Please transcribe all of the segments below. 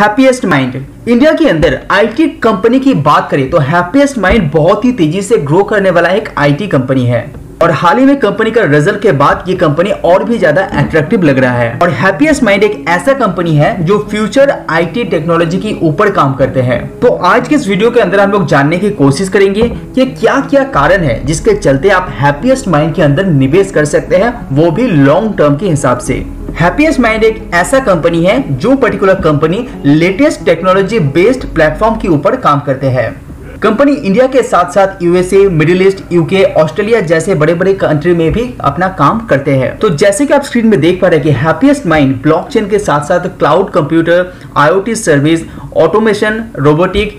Happiest mind India के अंदर IT company की बात करें तो हैप्पीएस्ट माइंड बहुत ही तेजी से ग्रो करने वाला एक आईटी कंपनी है और हाल ही में कंपनी का रिजल्ट के बाद ये कंपनी और भी ज्यादा अट्रैक्टिव लग रहा है। और हैप्पीएस्ट माइंड एक ऐसा कंपनी है जो फ्यूचर आईटी टेक्नोलॉजी के ऊपर काम करते हैं। तो आज के इस वीडियो के अंदर हम लोग जानने की कोशिश करेंगे कि क्या कारण है जिसके चलते आप हैप्पीएस्ट माइंड के अंदर निवेश कर सकते हैं, वो भी लॉन्ग टर्म के हिसाब से। हैप्पीएस्ट माइंड एक ऐसा कंपनी है जो particular company latest technology based platform के ऊपर काम करते हैं। कंपनी इंडिया के साथ साथ USA, middle east, UK, Australia जैसे बड़े बड़े कंट्री में भी अपना काम करते हैं। तो जैसे कि आप स्क्रीन में देख पा रहे हैं कि हैप्पीएस्ट माइंड ब्लॉकचेन के साथ साथ cloud computer, IoT service, automation, robotic,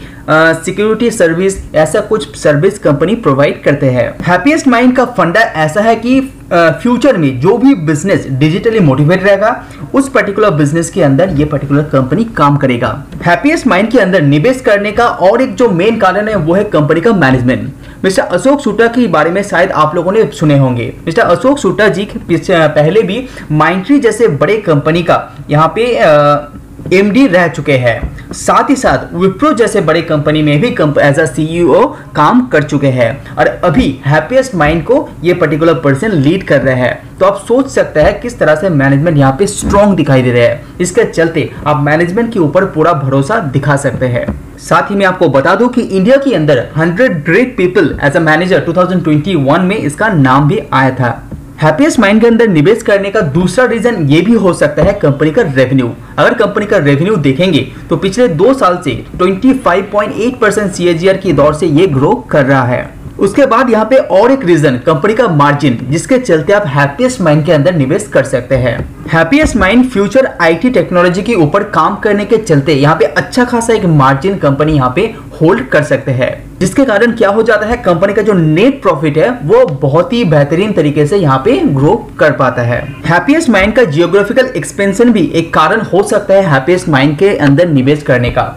security service, ऐसा कुछ सर्विस कंपनी प्रोवाइड करते हैं। हैप्पीएस्ट माइंड का फंडा ऐसा है कि फ्यूचर में जो भी बिजनेस डिजिटली मोटिवेट रहेगा उस पर्टिकुलर बिजनेस के अंदर ये पर्टिकुलर कंपनी काम करेगा। हैप्पीएस्ट माइंड के अंदर निवेश करने का और एक जो मेन कारण है वो है कंपनी का मैनेजमेंट। मिस्टर अशोक सूटा के बारे में शायद आप लोगों ने सुने होंगे। मिस्टर अशोक सूटा जी पहले भी माइंडट्री जैसे बड़े कंपनी का यहाँ पे एमडी रह चुके हैं, साथ ही साथ विप्रो जैसे बड़े कंपनी में भी एज अ सीईओ काम कर चुके हैं और अभी हैप्पीएस्ट माइंड को ये पर्टिकुलर पर्सन लीड कर रहे हैं। तो आप सोच सकते हैं किस तरह से मैनेजमेंट यहाँ पे स्ट्रॉन्ग दिखाई दे रहा है। इसके चलते आप मैनेजमेंट के ऊपर पूरा भरोसा दिखा सकते हैं। साथ ही मैं आपको बता दूं कि इंडिया के अंदर 100 great people as a manager 2021 में इसका नाम भी आया था। हैप्पीएस्ट माइंड के अंदर निवेश करने का दूसरा रीजन ये भी हो सकता है कंपनी का रेवेन्यू। अगर कंपनी का रेवेन्यू देखेंगे तो पिछले 2 साल से 25.8% CAGR की दौर से ये ग्रो कर रहा है। उसके बाद यहाँ पे और एक रीजन कंपनी का मार्जिन, जिसके चलते आप हैप्पीएस्ट माइंड के अंदर निवेश कर सकते हैं। Happiest mind future IT technology के ऊपर काम करने के चलते यहाँ पे अच्छा खासा एक मार्जिन कंपनी यहाँ पे होल्ड कर सकते हैं, जिसके कारण क्या हो जाता है कंपनी का जो नेट प्रॉफिट है वो बहुत ही बेहतरीन तरीके से यहाँ पे ग्रो कर पाता है। हैप्पीएस्ट माइंड का जियोग्राफिकल एक्सपेंशन भी एक कारण हो सकता है हैप्पीएस्ट माइंड के अंदर निवेश करने का।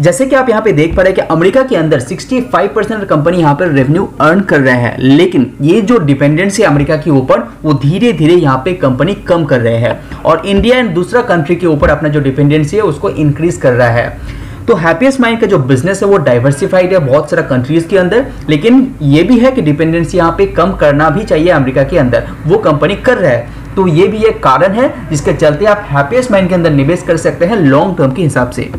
जैसे कि आप यहाँ पे देख पा रहे हैं कि अमेरिका के अंदर 65% कंपनी यहाँ पर रेवेन्यू अर्न कर रहे हैं, लेकिन ये जो डिपेंडेंसी अमेरिका के ऊपर वो धीरे धीरे यहाँ पे कंपनी कम कर रहे हैं और इंडिया एंड दूसरा कंट्री के ऊपर अपना जो डिपेंडेंसी है उसको इंक्रीज कर रहा है। तो हैप्पीएस्ट माइंड का जो बिजनेस है वो डाइवर्सिफाइड है बहुत सारा कंट्रीज के अंदर, लेकिन ये भी है कि डिपेंडेंसी यहाँ पे कम करना भी चाहिए अमेरिका के अंदर, वो कंपनी कर रहा है। तो ये भी एक कारण है जिसके चलते आप हैप्पीएस्ट माइंड के अंदर निवेश कर सकते हैं लॉन्ग टर्म के हिसाब से।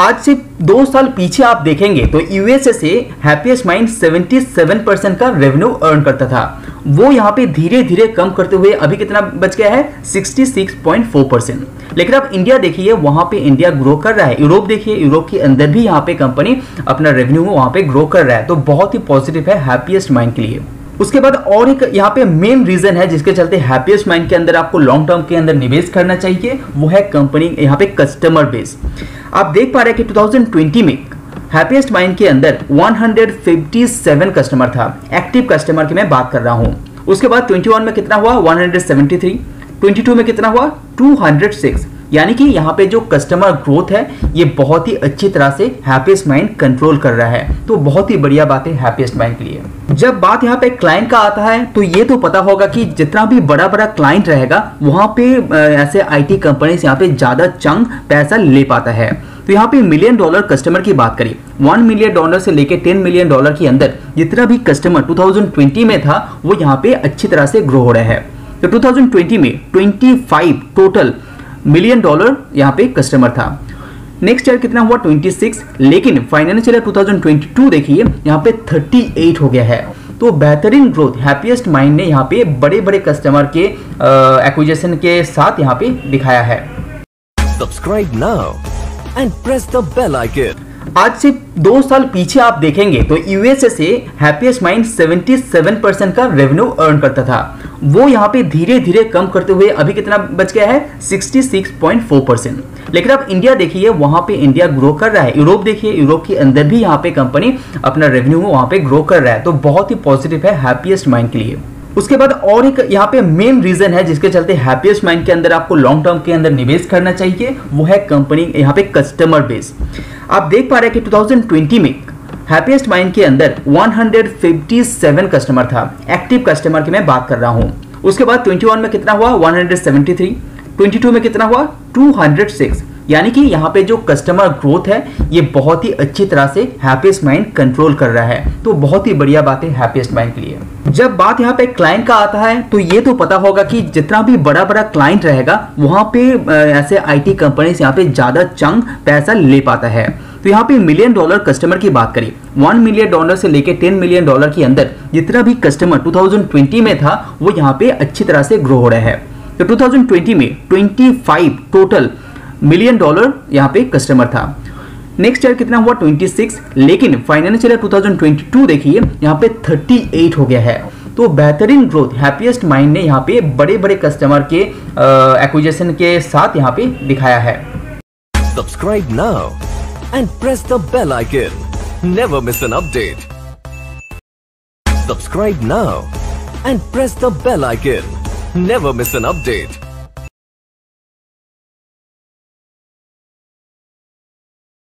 आज से 2 साल पीछे आप देखेंगे तो यूएसए से हैप्पीएस्ट माइंड 77% का रेवेन्यू अर्न करता था, वो यहाँ पे धीरे धीरे कम करते हुए अभी कितना बच गया है 66.4%। लेकिन आप इंडिया देखिए, वहाँ पे इंडिया ग्रो कर रहा है। यूरोप देखिए, यूरोप के अंदर भी यहाँ पे कंपनी अपना रेवेन्यू वहाँ पे ग्रो कर रहा है। तो बहुत ही पॉजिटिव है हैप्पीएस्ट माइंड के लिए। उसके बाद और एक यहाँ पे मेन रीजन है जिसके चलते हैप्पीएस्ट माइंड के अंदर आपको लॉन्ग टर्म के अंदर निवेश करना चाहिए, वो है कंपनी यहाँ पे कस्टमर बेस। आप देख पा रहे हैं कि 2020 में हैप्पीएस्ट माइंड के अंदर 157 कस्टमर था, एक्टिव कस्टमर की मैं बात कर रहा हूँ। उसके बाद 21 में कितना हुआ 173, 22 में कितना हुआ 206, यानी कि यहाँ पे जो कस्टमर ग्रोथ है ये बहुत ही अच्छी तरह से हैप्पीएस्ट माइंड कंट्रोल कर रहा है। तो बहुत ही बढ़िया बात है हैप्पीएस्ट माइंड के लिए। जब बात यहाँ पे क्लाइंट का आता है तो ये तो पता होगा कि जितना भी बड़ा बड़ा क्लाइंट रहेगा वहाँ पे ऐसे आईटी कंपनीज यहाँ पे ज़्यादा चंग पैसा ले पाता है। तो यहाँ पे $1 मिलियन कस्टमर की बात करें, $1 मिलियन से लेके $10 मिलियन के अंदर जितना भी कस्टमर 2020 में था वो यहाँ पे अच्छी तरह से ग्रो हो रहा है। तो 2020 में 25 टोटल $1 मिलियन यहाँ पे कस्टमर था। नेक्स्ट ईयर कितना हुआ 26, लेकिन फाइनेंशियल ईयर 2022 देखिए यहाँ पे 38 हो गया है। तो बेहतरीन ग्रोथ हैप्पीएस्ट माइंड ने यहाँ पे बड़े बड़े कस्टमर के एक्विजिशन के साथ यहाँ पे दिखाया है। Subscribe now and press the bell icon. आज से 2 साल पीछे आप देखेंगे तो यूएसए से हैप्पीएस्ट माइंड 77% का रेवेन्यू अर्न करता था, वो यहाँ पे धीरे धीरे कम करते हुए अभी कितना बच गया है 66.4%। लेकिन आप इंडिया देखिए, वहाँ पे इंडिया ग्रो कर रहा है। यूरोप देखिए, यूरोप के अंदर भी यहाँ पे कंपनी अपना रेवेन्यू वहाँ पे ग्रो कर रहा है। तो बहुत ही पॉजिटिव है हैप्पीएस्ट माइंड के लिए। उसके बाद और एक यहाँ पे मेन रीजन है जिसके चलते हैप्पीएस्ट माइंड के अंदर आपको लॉन्ग टर्म के अंदर निवेश करना चाहिए, वो है कंपनी यहाँ पे कस्टमर बेस। आप देख पा रहे हैं कि 2020 में हैप्पीएस्ट माइंड के अंदर 157 कस्टमर था, एक्टिव कस्टमर की मैं बात कर रहा हूँ। उसके बाद 21 में कितना हुआ 173, 22 में कितना हुआ 206, यानी कि यहाँ पे जो कस्टमर ग्रोथ है ये बहुत ही अच्छी तरह से हैप्पीएस्ट माइंड कंट्रोल कर रहा है। तो बहुत ही बढ़िया बात है हैप्पीएस्ट माइंड के लिए। जब बात यहाँ पे क्लाइंट का आता है तो ये तो पता होगा कि जितना भी बड़ा बड़ा क्लाइंट रहेगा वहाँ पे ऐसे आईटी कंपनीज यहाँ पे ज्यादा चंग पैसा ले पाता है। तो यहाँ पे मिलियन डॉलर कस्टमर की बात करिए, 1 मिलियन डॉलर से लेके 10 मिलियन डॉलर के अंदर जितना भी कस्टमर 2020 में था वो यहाँ पे अच्छी तरह से ग्रो हो रहा है। तो 2020 में 25 टोटल मिलियन डॉलर यहाँ पे कस्टमर था। नेक्स्ट ईयर कितना हुआ 26, लेकिन फाइनेंशियल ईयर 2022 देखिए यहाँ पे 38 हो गया है। तो बेहतरीन ग्रोथ हैप्पीएस्ट माइंड ने यहाँ पे बड़े बड़े कस्टमर के एक्विजिशन के साथ यहाँ पे दिखाया है। Subscribe now and press the bell icon, never miss an update. Subscribe now and press the bell icon, never miss an update.